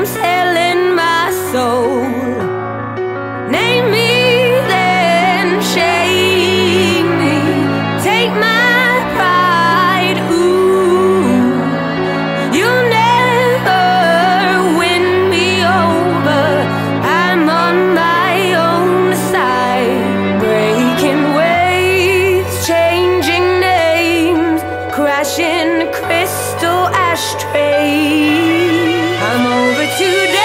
I'm selling my soul. Name me, then shame me. Take my pride, ooh. You'll never win me over. I'm on my own side. Breaking waves, changing names, crashing crystal ashtrays. I'm over today.